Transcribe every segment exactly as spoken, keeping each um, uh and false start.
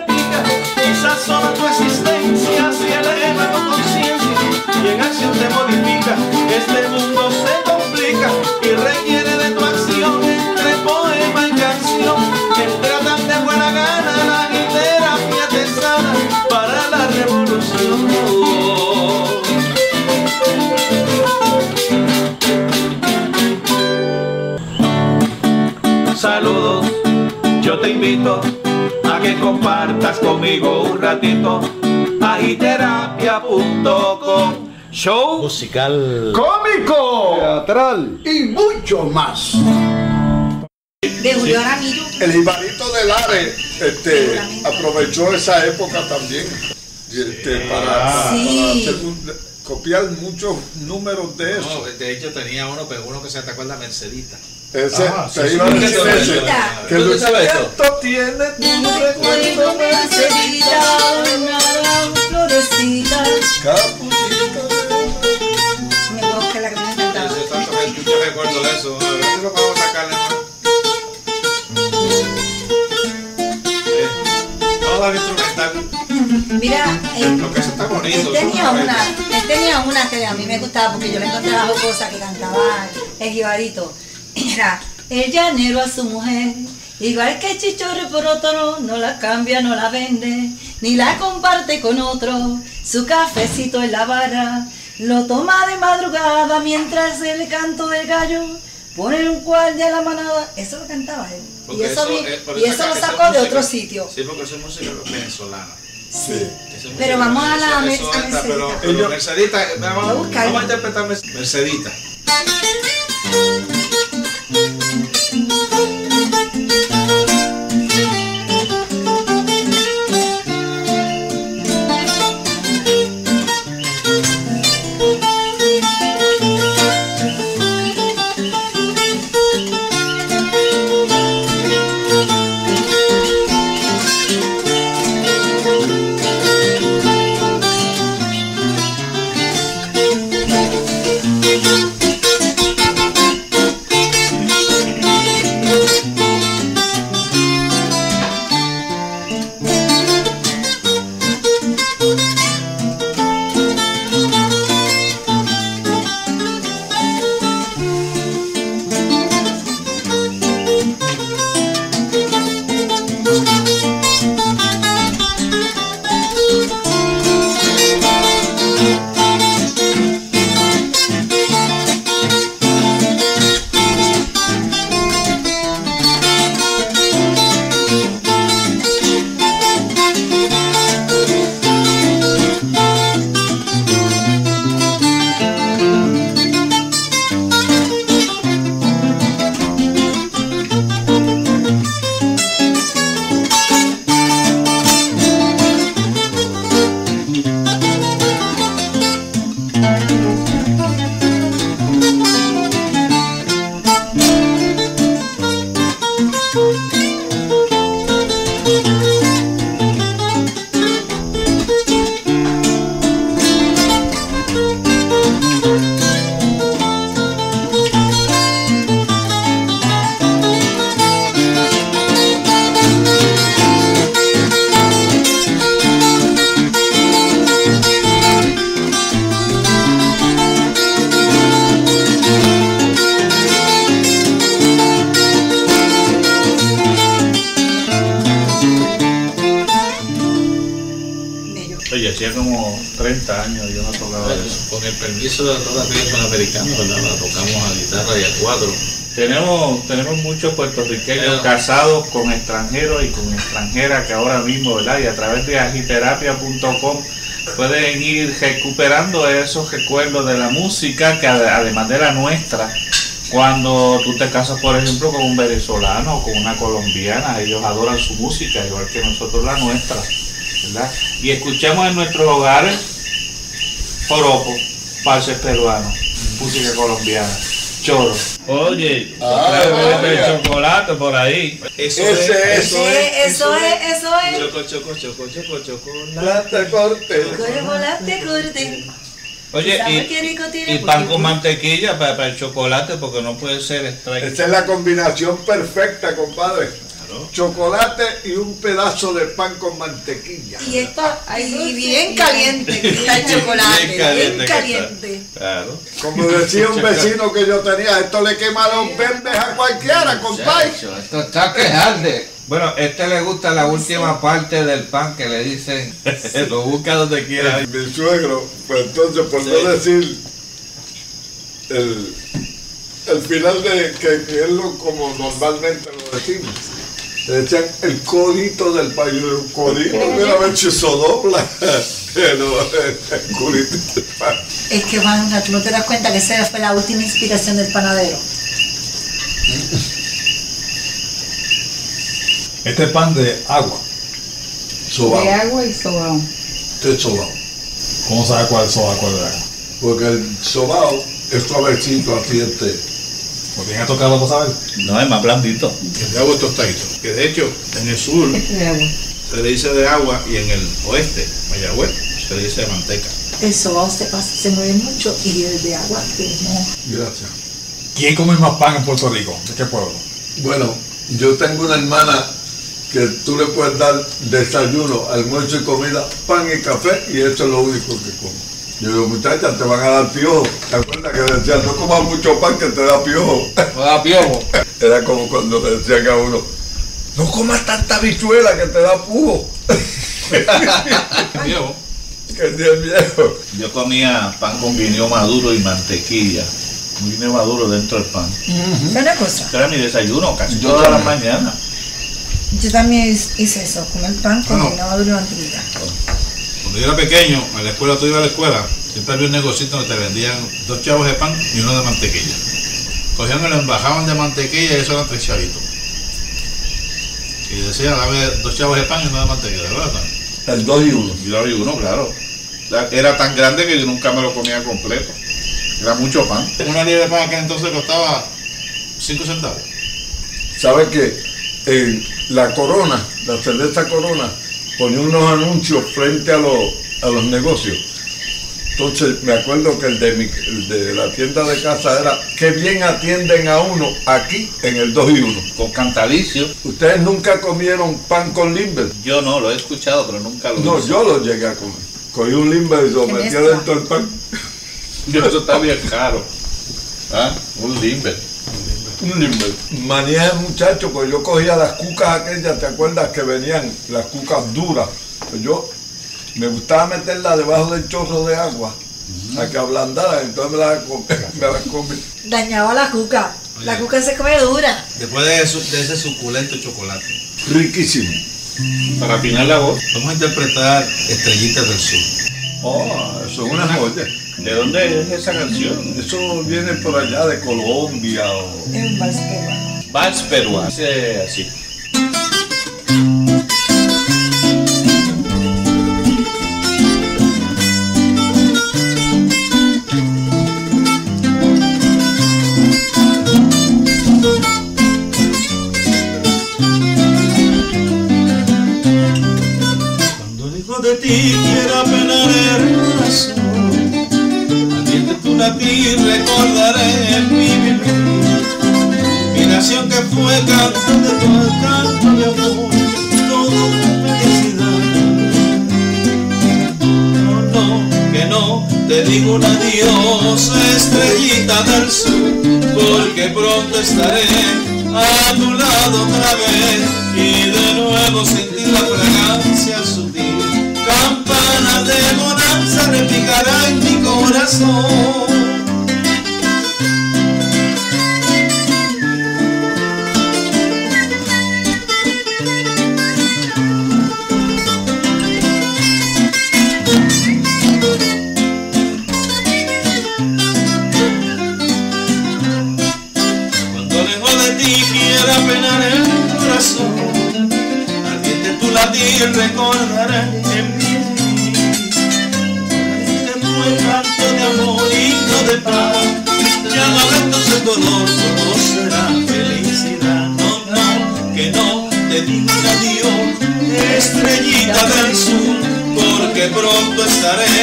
me pica, quizás solo tu existencia se eleva tu conciencia y en acción te modifica. Este mundo se complica y requiere de tu acción entre poema y canción que tratan de buena gana. La AjiTerapia te sana para la revolución. Saludos, yo te invito a que compartas conmigo un ratito. Ajiterapia punto com. Show musical, cómico, teatral y mucho más. De Julio Aramburu. El Ibarito de Lares este, aprovechó esa época también este, para, sí. para hacer un, copiar muchos números de eso. No, de hecho tenía uno, pero uno que se atacó en la Mercedita. Ese, ah, te sí, iba a decir sí, ese, sí, que el viento tiene tu recuerdo, Mercedita, florecita, capuchita. Me acuerdo que la que me encantaba. Yo recuerdo de eso, a ver si lo puedo sacar. Todo el instrumental. Mira, él, lo que se está bonito, él tenía una, él tenía una que a mí me gustaba porque yo le encontraba cosas que cantaba el Jibarito. Mira, el llanero a su mujer, igual que Chichorro por otro, no la cambia, no la vende, ni la comparte con otro. Su cafecito en la barra, lo toma de madrugada, mientras el canto del gallo pone un guardia a la manada. Eso lo cantaba él. Porque y eso, eso, es, y eso lo sacó de música, otro sitio. Sí, porque eso es música venezolana. Sí, sí. Pero vamos a la eso, a Mercedita. Pero, pero Mercedita, vamos a, vamos a interpretar Mercedita. De todas las panamericanas, ¿verdad? La tocamos a guitarra y a cuatro. Tenemos, tenemos muchos puertorriqueños casados con extranjeros y con extranjeras que ahora mismo, ¿verdad? Y a través de ajiterapia punto com pueden ir recuperando esos recuerdos de la música que además de la nuestra, cuando tú te casas, por ejemplo, con un venezolano o con una colombiana, ellos adoran su música, igual que nosotros la nuestra, ¿verdad? Y escuchamos en nuestros hogares joropo, parches peruanos, música colombiana, choro. Oye, ah, el chocolate por ahí. Eso es, eso es, eso es, eso es. Choco, choco, choco, choco, chocolate, corte. Chocolate, corte. Oye, y, y pan con mantequilla para, para el chocolate, porque no puede ser extraño. Esa es la combinación perfecta, compadre. Claro. Chocolate y un pedazo de pan con mantequilla. Y esto y bien caliente, que está el chocolate, bien caliente. Bien caliente. Está. Claro. Como decía un vecino que yo tenía, esto le quema los verdes a cualquiera, compadre. Esto está que arde. Bueno, este le gusta la última parte del pan que le dicen, lo busca donde quiera. Mi suegro, pues entonces, por sí. no decir el, el final de que, que es lo, como normalmente lo decimos, le echan el codito del pan. El codito, mira, a ver si eso dobla el codito del pan. Es que, Wanda, tú no te das cuenta que esa fue la última inspiración del panadero. Este es pan de agua, sobao. De agua y sobao. Este es sobao. ¿Cómo sabe cuál es sobao, cuál es agua? Porque el sobao es suavecito, así este. ¿Por qué ha tocado para saber? No, es más blandito. El de agua es tostadito. Que de hecho, en el sur este de agua. se le dice de agua y en el oeste, Mayagüez, se le dice de manteca. El sobao se, se mueve mucho y el de agua que no. Gracias. ¿Quién come más pan en Puerto Rico? ¿De qué pueblo? Bueno, yo tengo una hermana que tú le puedes dar desayuno, almuerzo y comida, pan y café, y eso es lo único que como. Yo digo, muchachas, te van a dar piojo. ¿Te acuerdas que decían, no comas mucho pan que te da piojo? Te da piojo. Era como cuando le decían a uno, no comas tanta bichuela que te da pujo. Viejo. Que es viejo. Yo comía pan con guineo maduro y mantequilla. Un guineo maduro dentro del pan. Uh-huh. ¿Qué era cosa? Era mi desayuno casi yo toda la mañana. Yo también hice eso, comer pan con guineo maduro y mantequilla. Cuando yo era pequeño, a la escuela, tú ibas a la escuela, siempre había un negocito donde te vendían dos chavos de pan y uno de mantequilla. Cogían y lo embajaban de mantequilla y eso eran tres chavitos. Y decían, dame dos chavos de pan y uno de mantequilla, ¿verdad? El dos y uno. El dos y uno, claro. Era tan grande que yo nunca me lo comía completo. Era mucho pan. Una libra de pan acá entonces costaba cinco centavos. ¿Sabes qué? Eh, la Corona, la cerveza Corona, ponía unos anuncios frente a, lo, a los negocios. Entonces me acuerdo que el de, mi, el de la tienda de casa era qué bien atienden a uno aquí en el dos y uno. Con cantalicio. ¿Ustedes nunca comieron pan con limber? Yo no, lo he escuchado, pero nunca lo No, hice. Yo lo llegué a comer. Cogí un limber y lo metí dentro del pan. Eso está bien caro. ¿Ah? Un limber. Un limber. Manía de muchacho, pues yo cogía las cucas aquellas, ¿te acuerdas que venían? Las cucas duras. Pues yo me gustaba meterlas debajo del chorro de agua, uh-huh. a que ablandaran, entonces me las comía. Comí. Dañaba la cuca. Oye, la cuca se come dura. Después de, eso, de ese suculento chocolate. Riquísimo. Para afinar la voz, vamos a interpretar Estrellita del Sur. Oh, eso es una joya. ¿De dónde es esa canción? Eso viene por allá de Colombia o... El vals peruano. Vals peruano. Dice así. Cuando lejos de ti quiera pena ver razón, a ti recordaré mi vivir, mi nación que fue canto de tu canto de amor, todo felicidad. No, no, que no te digo un adiós, Estrellita del Sur, porque pronto estaré a tu lado otra vez y de nuevo sentir la fragancia sutil. Campanas de bonanza repicará en mi corazón. Y recordaré en mí este fue canto de amor y no de paz. Ya no habrá entonces dolor, solo será felicidad. No, no, que no te digo adiós, Estrellita del Sur, porque pronto estaré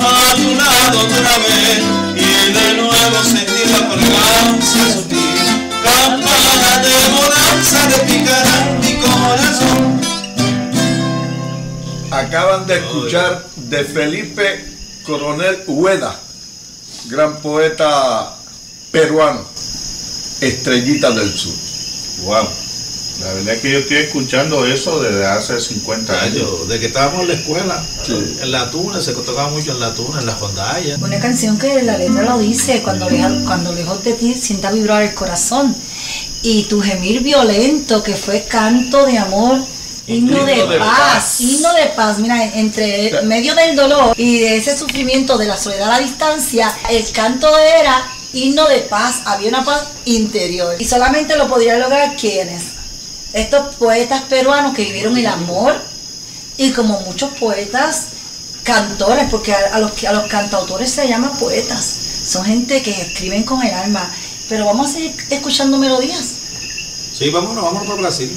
a tu lado otra vez y de nuevo sentir la fragancia sutil. campana de bonanza que picarán mi corazón. Acaban de escuchar de Felipe Coronel Hueda, gran poeta peruano, Estrellita del Sur. Wow. La verdad es que yo estoy escuchando eso desde hace cincuenta años. Desde que estábamos en la escuela, sí. En la tuna, se tocaba mucho en la tuna, en las rondallas. Una canción que la letra lo dice, cuando lejos, cuando lejos de ti sienta vibrar el corazón. Y tu gemir violento, que fue canto de amor, himno de, de paz, himno de paz. Mira, entre claro. medio del dolor y de ese sufrimiento de la soledad a la distancia, el canto era himno de paz, había una paz interior. Y solamente lo podían lograr quienes... estos poetas peruanos que vivieron el amor, y como muchos poetas, cantores, porque a, a, los, a los cantautores se llaman poetas, son gente que escriben con el alma. Pero vamos a seguir escuchando melodías. Sí, vámonos, vámonos para Brasil.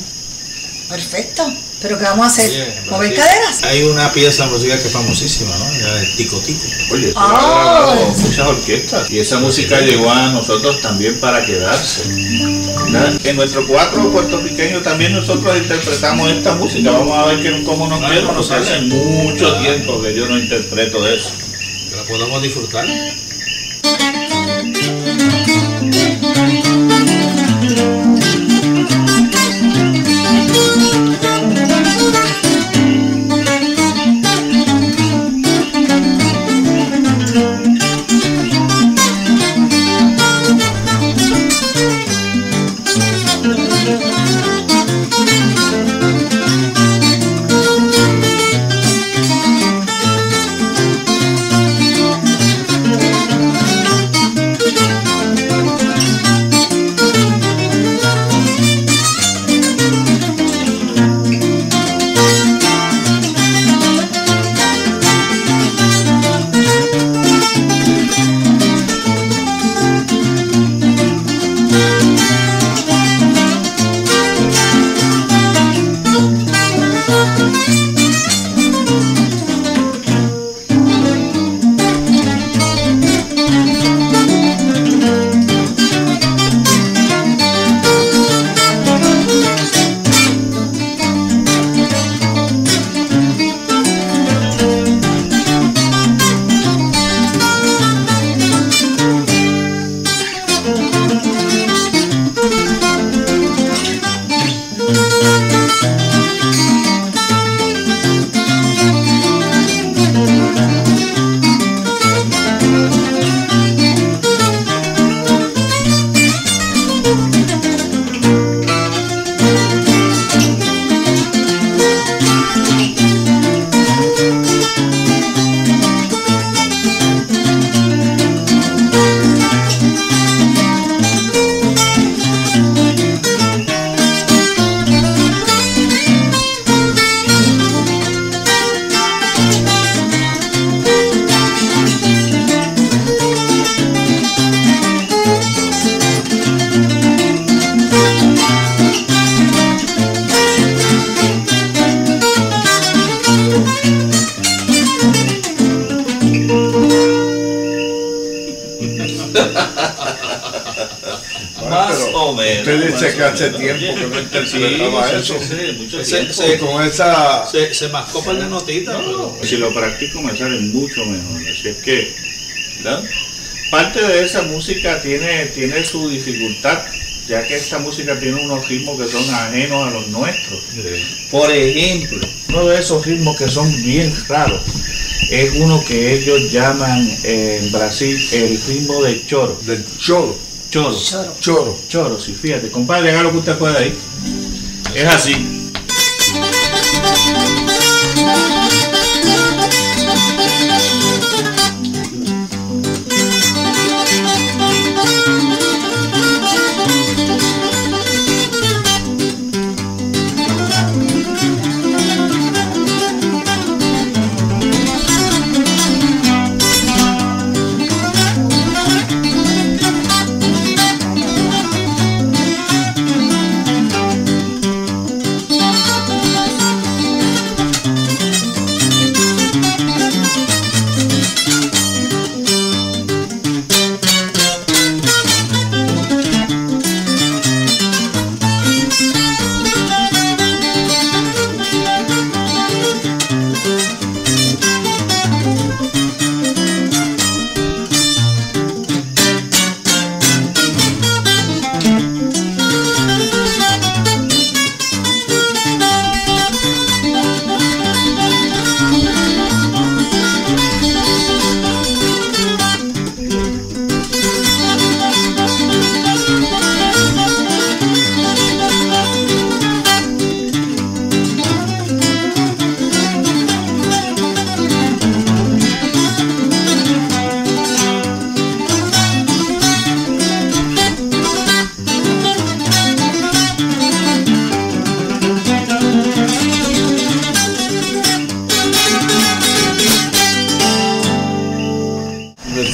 Perfecto, pero ¿qué vamos a hacer? Sí, ¿mover caderas? Hay una pieza musical que es famosísima, ¿no? La del Tico Tico. Oye, oh, es... muchas orquestas. Y esa música llegó a nosotros también para quedarse. ¿Verdad? En nuestro cuatro puertorriqueño también nosotros interpretamos esta música. Vamos a ver que, cómo nos queda. Nos hace mucho tiempo que yo no interpreto eso. Que la podamos disfrutar. Se, se, con esa... se, se mascó para la notita, no, pero... si lo practico me sale mucho mejor. Así es que, ¿verdad? Parte de esa música tiene, tiene su dificultad, ya que esta música tiene unos ritmos que son ajenos a los nuestros. Sí. Por ejemplo, uno de esos ritmos que son bien raros es uno que ellos llaman eh, en Brasil el ritmo del choro. Del choro. Choro. Choro. Choro, choro, sí, fíjate. Compadre, haga lo que usted pueda ahí. Es así.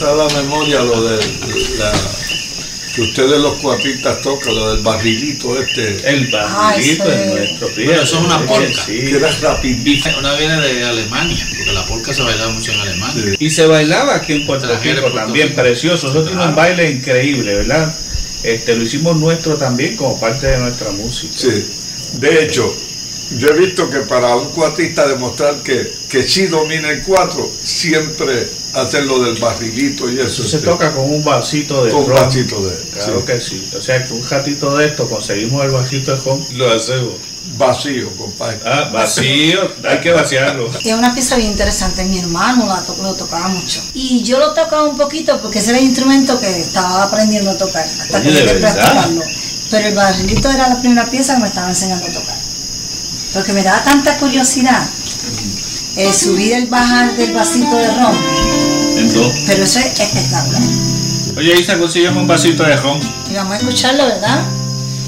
está la memoria lo de la... que ustedes los cuapitas tocan, lo del barrilito este. El barrilito ah, es nuestro tío. Bueno, eso es una polca. Sí. Que era rapidita. Una viene de Alemania, porque la polca se bailaba mucho en Alemania. Sí. Y se bailaba aquí en Puerto Rico, Puerto Rico también, Rico. Precioso. Nosotros claro. Tuvimos un baile increíble, ¿verdad? Este, lo hicimos nuestro también como parte de nuestra música. Sí. De hecho, yo he visto que para un cuatrista demostrar que, que sí domina el cuatro, siempre hacen lo del barrilito y eso. Se este. toca con un vasito de con ron. Con un vasito de Claro sí. que sí. O sea, que un ratito de esto, conseguimos el vasito de ron, lo hacemos. Vacío, compadre. Ah, vacío, hay que vaciarlo. Tiene una pieza bien interesante, mi hermano la to lo tocaba mucho. Y yo lo tocaba un poquito porque ese era el instrumento que estaba aprendiendo a tocar. Hasta Oye, que llegué practicarlo. Pero el barrilito era la primera pieza que me estaba enseñando a tocar. Porque me daba tanta curiosidad el subir, el bajar del vasito de ron. Entonces, pero eso es espectacular. Oye, Isa, consiguiamos un vasito de ron. Y vamos a escucharlo, ¿verdad?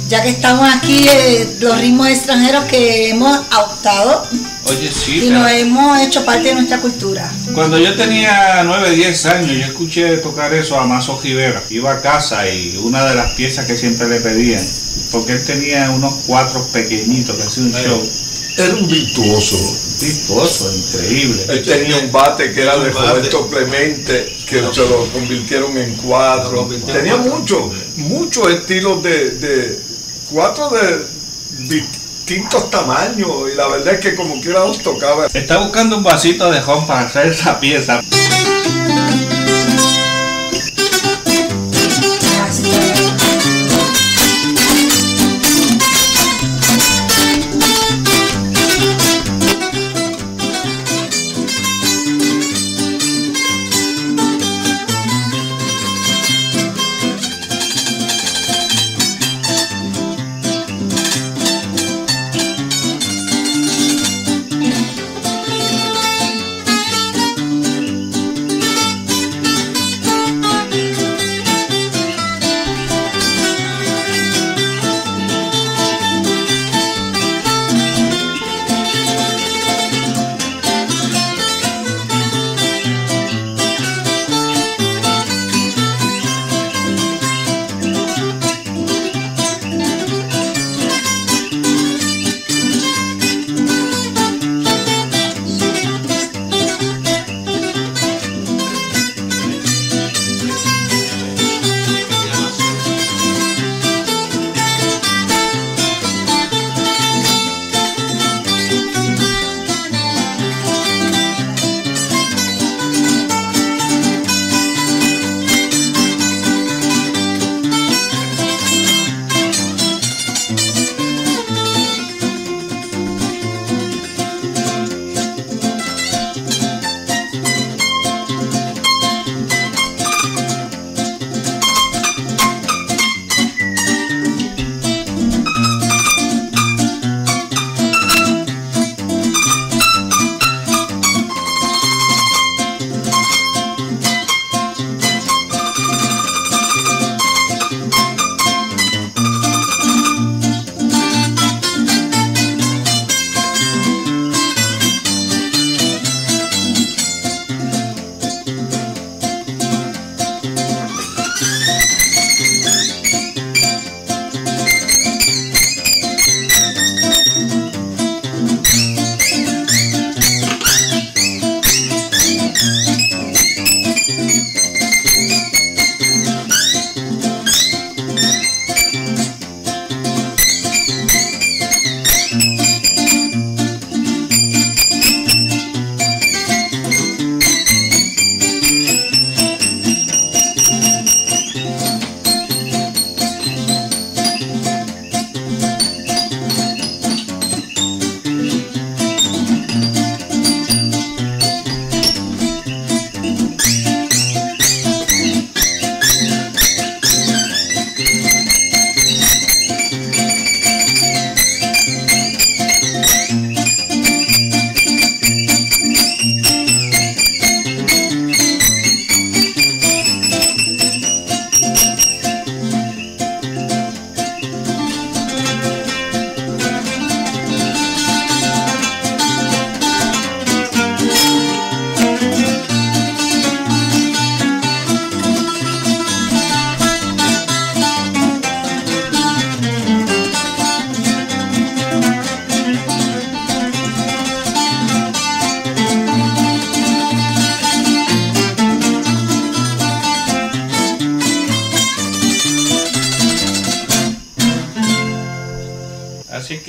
Ya que estamos aquí, eh, los ritmos extranjeros que hemos adoptado. Oye, sí, y nos claro. hemos hecho parte de nuestra cultura. Cuando yo tenía nueve, diez años, yo escuché tocar eso a Maso Rivera. Iba a casa y una de las piezas que siempre le pedían, porque él tenía unos cuatros pequeñitos que hacía un Ay. show. Era un virtuoso. Virtuoso, increíble. Él tenía un bate que era de Roberto Clemente, que no, se lo convirtieron en cuatro. Tenía muchos, muchos estilos de... de cuatro de distintos tamaños, y la verdad es que como quiera os tocaba. Está buscando un vasito de ron para hacer esa pieza.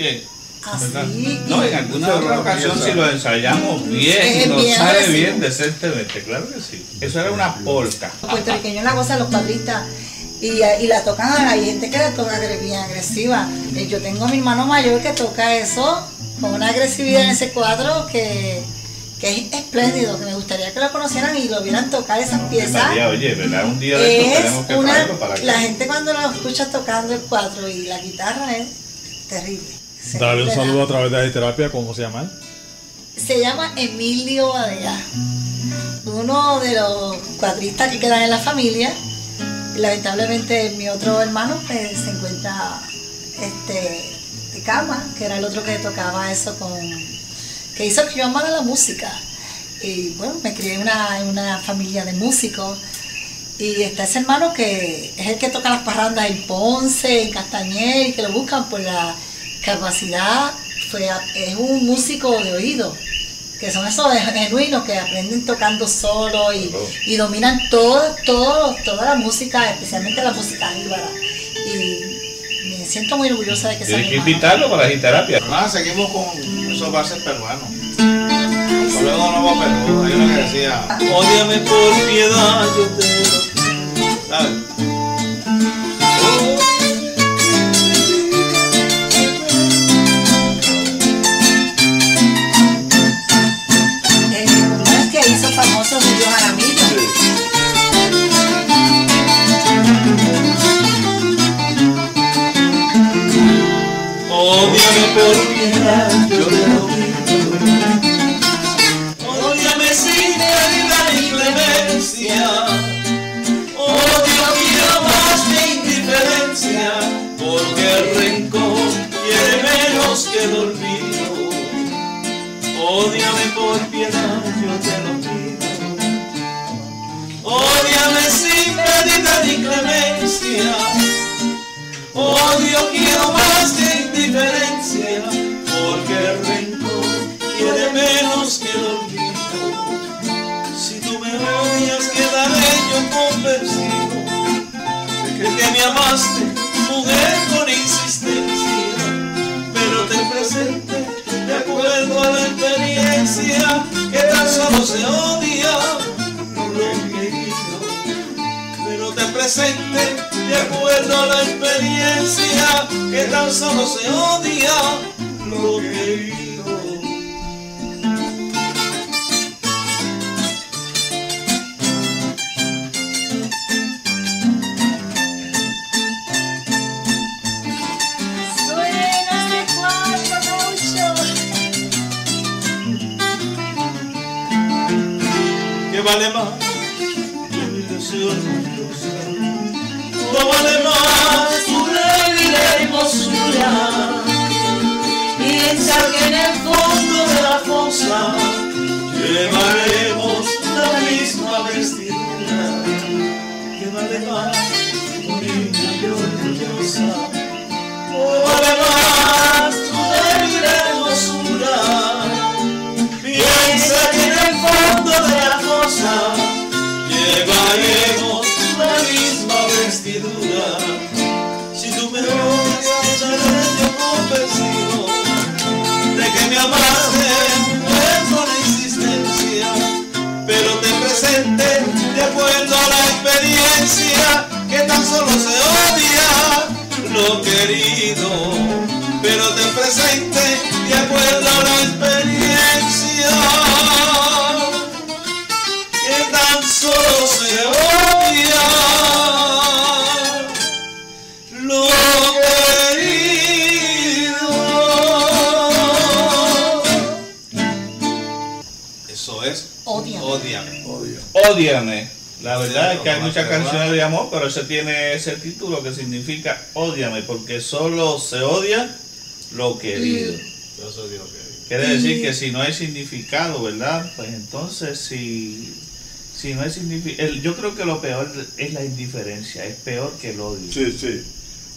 que... Así, no, en alguna otra ocasión si lo ensayamos bien, lo sale bien decentemente, claro que sí. Eso era una polca. Los puertorriqueños la gozan, los cuatristas, y, y la tocan, hay gente que la toca bien agresiva. Yo tengo a mi hermano mayor que toca eso con una agresividad en ese cuadro que... que es espléndido, que me gustaría que lo conocieran y lo vieran tocar esas no, piezas. María, oye, ¿verdad? Un día de esto tenemos que una, para que... La gente cuando lo escucha tocando el cuatro y la guitarra es terrible. Se Dale un saludo a través de AjiTerapia, ¿cómo se llama él? Se llama Emilio Badea, uno de los cuatristas que quedan en la familia. Lamentablemente mi otro hermano pues, se encuentra este, de cama, que era el otro que tocaba eso con... que hizo que yo amara la música. Y bueno, me crié en una, una familia de músicos. Y está ese hermano que es el que toca las parrandas en Ponce, en Castañer, y que lo buscan por la capacidad. Fue, es un músico de oído, que son esos genuinos que aprenden tocando solo y, y dominan todo, todo, toda la música, especialmente la música íbara. Siento muy orgullosa de que sea. Tienes que invitarlo para AjiTerapia. Nada, seguimos con esos bases peruanos. Luego no va a Perú. Hay una que decía: ódiame por piedad, yo te lo. ¿Sabes? ¿Cómo es que hizo famoso Julio Aramburu? Ódiame por piedad, yo te lo pido. Ódiame sin realidad y clemencia. Odio quiero más que indiferencia, porque el rencor quiere menos que el olvido. Ódiame por piedad, yo te lo pido. Ódiame sin realidad y clemencia. Odio quiero más que indiferencia, porque el rencor quiere menos que el olvido. Si tú me odias, quedaré yo convencido de que me amaste, mujer, con insistencia. Pero te presenté de acuerdo a la experiencia que tan solo se odia por lo querido. Pero te presenté de acuerdo a la experiencia que tan solo se odia lo querido. Suena este cuatro gaucho que vale más tu ilusión. No vale más tu negra hermosura. Piensa que en el fondo de la fosa llevaremos la misma vestidura. Que vale más tu niña y orgullosa. No vale más tu negra hermosura. Piensa que en el fondo de la fosa llevaremos la misma vestidura. Si tú me odias, quedaré yo convencido de que me amaste con insistencia, pero te presenté de acuerdo a la experiencia que tan solo se odia lo querido. Pero te presenté de acuerdo a la experiencia que tan solo se odia. Ódiame. Ódiame. La verdad es que hay muchas canciones de amor, pero ese tiene ese título que significa ódiame, porque solo se odia lo querido. Quiere decir que si no hay significado, ¿verdad? Pues entonces si, si no hay significado, yo creo que lo peor es la indiferencia, es peor que el odio. Sí, sí.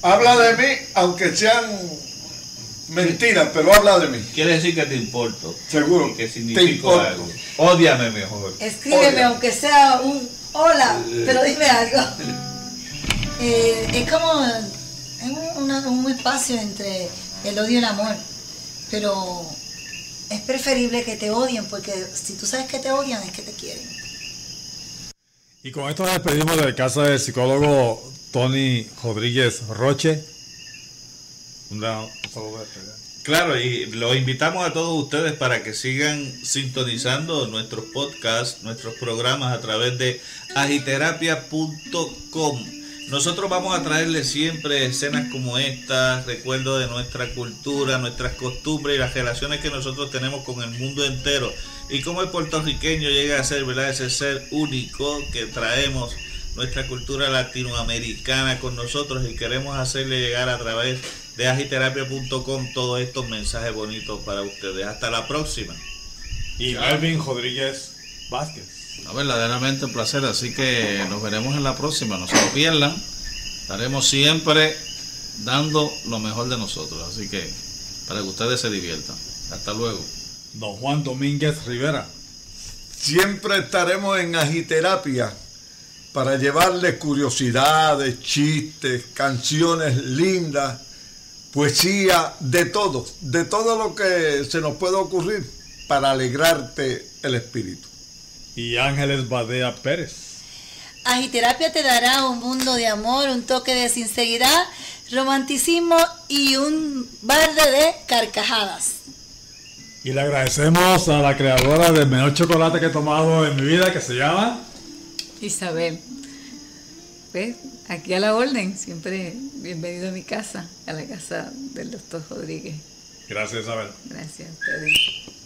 Habla de mí, aunque sean mentiras, pero habla de mí. Quiere decir que te importo. Seguro. Que significa algo. Ódiame mejor. Escríbeme, ódiame, aunque sea un hola, pero dime algo. Eh, es como en un, una, un espacio entre el odio y el amor, pero es preferible que te odien, porque si tú sabes que te odian es que te quieren. Y con esto nos despedimos del caso del psicólogo Tony Rodríguez Roche. Un saludo de despedida. Claro, y los invitamos a todos ustedes para que sigan sintonizando nuestros podcasts, nuestros programas a través de ajiterapia punto com. Nosotros vamos a traerles siempre escenas como estas, recuerdos de nuestra cultura, nuestras costumbres y las relaciones que nosotros tenemos con el mundo entero. Y cómo el puertorriqueño llega a ser, ¿verdad?, ese ser único que traemos nuestra cultura latinoamericana con nosotros, y queremos hacerle llegar a través de ajiterapia punto com todos estos mensajes bonitos para ustedes. Hasta la próxima. Y Alvin Rodríguez Vázquez. No, verdaderamente un placer, así que nos veremos en la próxima. No se lo pierdan, estaremos siempre dando lo mejor de nosotros, así que para que ustedes se diviertan. Hasta luego. Don Juan Domínguez Rivera. Siempre estaremos en Ajiterapia para llevarles curiosidades, chistes, canciones lindas, poesía, de todo, de todo lo que se nos pueda ocurrir para alegrarte el espíritu. Y Ángeles Badea Pérez. Ajiterapia te dará un mundo de amor, un toque de sinceridad, romanticismo y un barde de carcajadas. Y le agradecemos a la creadora del mejor chocolate que he tomado en mi vida, que se llama Isabel. Pues aquí a la orden, siempre bienvenido a mi casa, a la casa del doctor Rodríguez. Gracias, Isabel. Gracias a ustedes.